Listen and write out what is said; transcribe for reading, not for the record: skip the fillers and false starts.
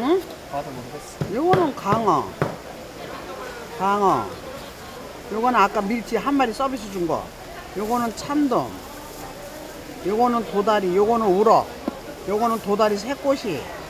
응? 요거는 강어. 요거는 아까 밀치 한 마리 서비스 준 거. 요거는 참돔. 요거는 도다리. 요거는 우럭. 요거는 도다리 새꼬시.